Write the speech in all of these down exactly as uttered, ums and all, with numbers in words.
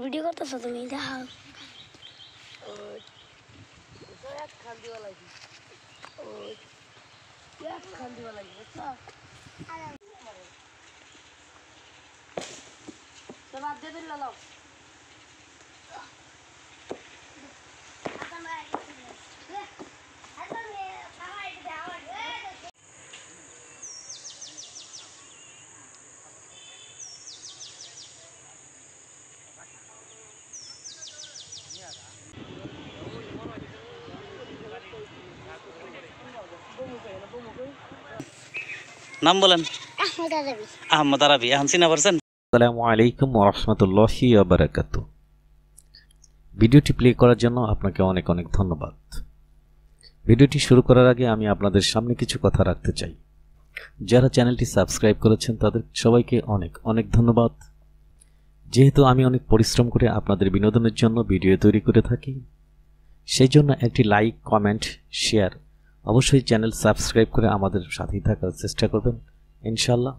Video करता सो तुम इधर यार खांदी वाला जी ओ यार खांदी वाला जी बच्चा सब आप दे दे ला लो आता मैं आता मैं बाबा इधर आओ নাম বলেন আহমদ আরবি আহমদ আরবি হাসিনা পারছেন আসসালামু আলাইকুম ওয়া রাহমাতুল্লাহি ওয়া বারাকাতু ভিডিওটি প্লে করার জন্য আপনাকে অনেক অনেক ধন্যবাদ ভিডিওটি শুরু করার আগে আমি আপনাদের সামনে কিছু কথা রাখতে চাই যারা চ্যানেলটি সাবস্ক্রাইব করেছেন তাদের সবাইকে অনেক অনেক ধন্যবাদ যেহেতু আমি অনেক পরিশ্রম করে আপনাদের বিনোদনের জন্য ভিডিও তৈরি করে থাকি সেই জন্য একটি লাইক কমেন্ট শেয়ার অবশ্যই চ্যানেল সাবস্ক্রাইব করে আমাদের সাথেই থাকার চেষ্টা করবেন ইনশাআল্লাহ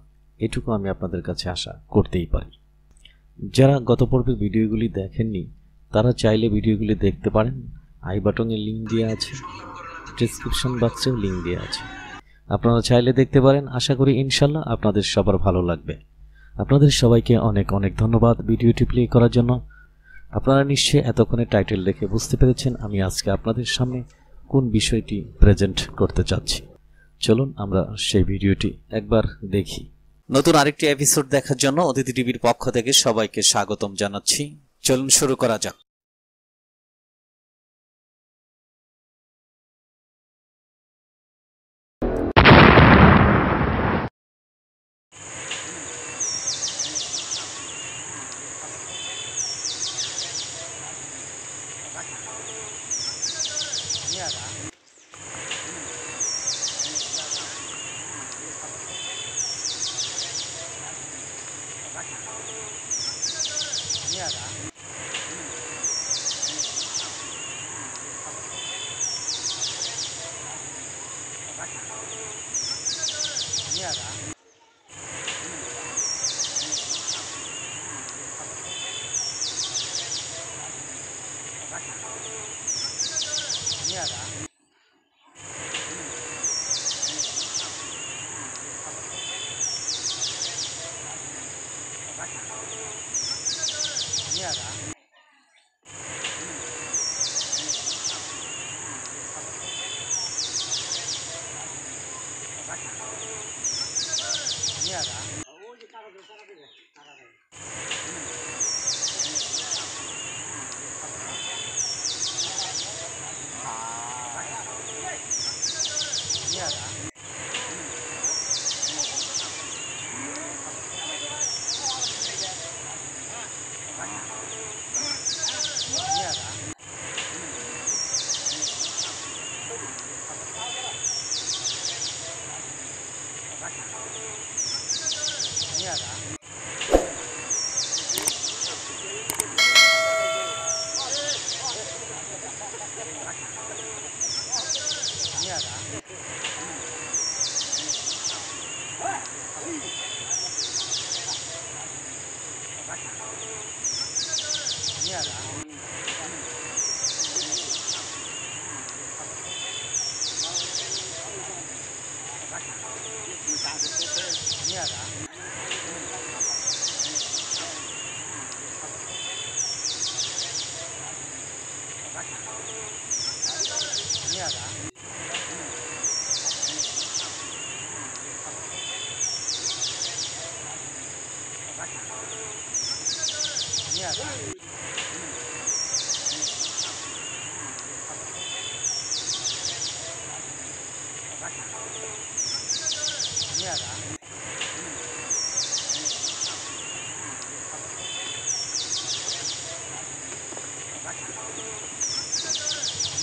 এটুকু আমি আপনাদের কাছে আশা করতেই পারি যারা গত পর্বের ভিডিওগুলি দেখেননি তারা চাইলে ভিডিওগুলি দেখতে পারেন আই বাটনে লিংক দেয়া আছে ডেসক্রিপশন বক্সেও লিংক দেয়া আছে আপনারা চাইলে দেখতে পারেন আশা করি ইনশাআল্লাহ আপনাদের সবার ভালো লাগবে আপনাদের সবাইকে অনেক অনেক ধন্যবাদ ভিডিওটি প্লে করার জন্য আপনারা নিশ্চয়ই এতক্ষণে টাইটেল দেখে বুঝতে পেরেছেন আমি আজকে আপনাদের সামনে কোন বিষয়টি প্রেজেন্ট করতে চাচ্ছি চলুন আমরা সেই ভিডিওটি একবার দেখি নতুন আরেকটি এপিসোড দেখার জন্য অতিথি টিভির পক্ষ থেকে সবাইকে স্বাগতম জানাচ্ছি চলুন শুরু করা যাক Thank you.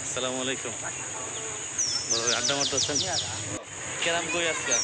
Assalamualaikum. Boleh ada motosen? Keram goyas ka?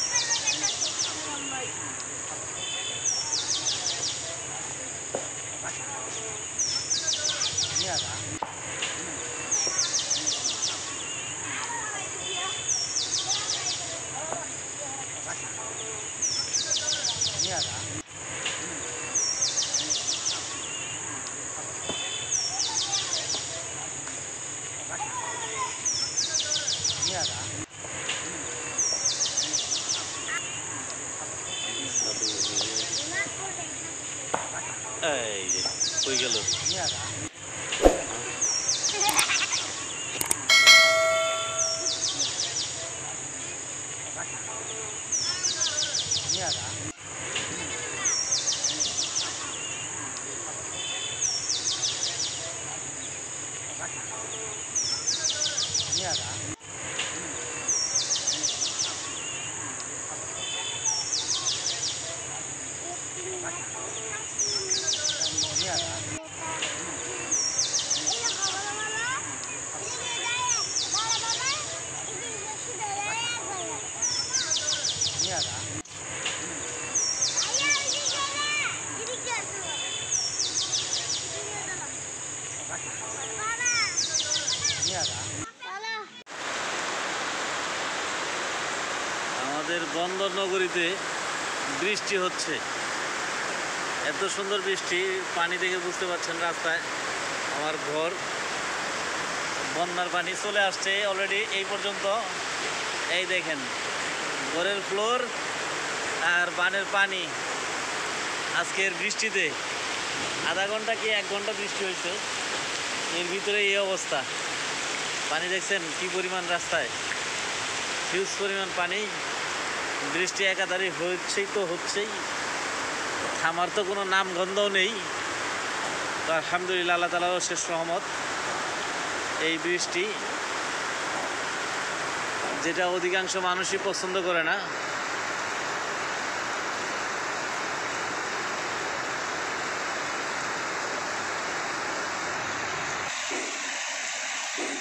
বন্দর নগরীতে বৃষ্টি হচ্ছে, এত সুন্দর বৃষ্টি, পানি দেখে বুঝতে পারছেন রাস্তায় আমার ঘর বন্যার পানি চলে আসছে অলরেডি এই পর্যন্ত। এই দেখেন ঘরের ফ্লোর আর বানের পানি। আজকের বৃষ্টিতে আধা ঘন্টা কি এক ঘন্টা বৃষ্টি হয়েছে, এর ভিতরে এই অবস্থা। পানি দেখছেন কি পরিমাণ, রাস্তায় হিউজ পরিমাণ পানি। বৃষ্টি একাধারে হচ্ছেই তো হচ্ছেই, থামার তো কোনো নাম গন্ধও নেই। তো আলহামদুলিল্লাহ, আল্লাহ তাআলার শেষ রহমত এই বৃষ্টি, যেটা অধিকাংশ মানুষই পছন্দ করে না।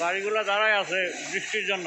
গাড়িগুলো দাঁড়ায় আছে বৃষ্টির জন্য।